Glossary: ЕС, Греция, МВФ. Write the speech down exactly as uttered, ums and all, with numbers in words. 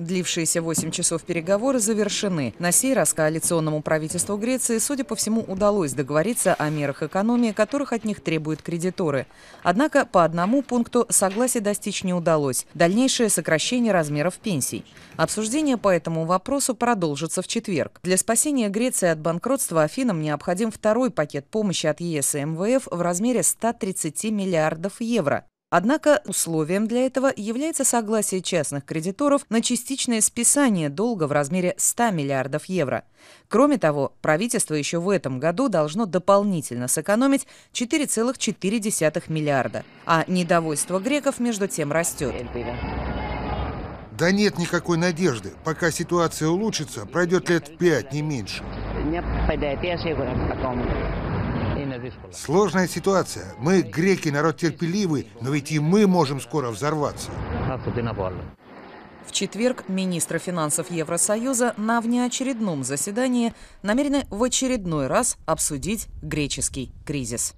Длившиеся восемь часов переговоры завершены. На сей раз коалиционному правительству Греции, судя по всему, удалось договориться о мерах экономии, которых от них требуют кредиторы. Однако по одному пункту согласия достичь не удалось – дальнейшее сокращение размеров пенсий. Обсуждение по этому вопросу продолжится в четверг. Для спасения Греции от банкротства Афинам необходим второй пакет помощи от ЕС и МВФ в размере ста тридцати миллиардов евро. Однако условием для этого является согласие частных кредиторов на частичное списание долга в размере ста миллиардов евро. Кроме того, правительство еще в этом году должно дополнительно сэкономить четыре целых четыре десятых миллиарда. А недовольство греков между тем растет. Да нет никакой надежды. Пока ситуация улучшится, пройдет лет пять, не меньше. Сложная ситуация. Мы, греки, народ терпеливый, но ведь и мы можем скоро взорваться. В четверг министры финансов Евросоюза на внеочередном заседании намерены в очередной раз обсудить греческий кризис.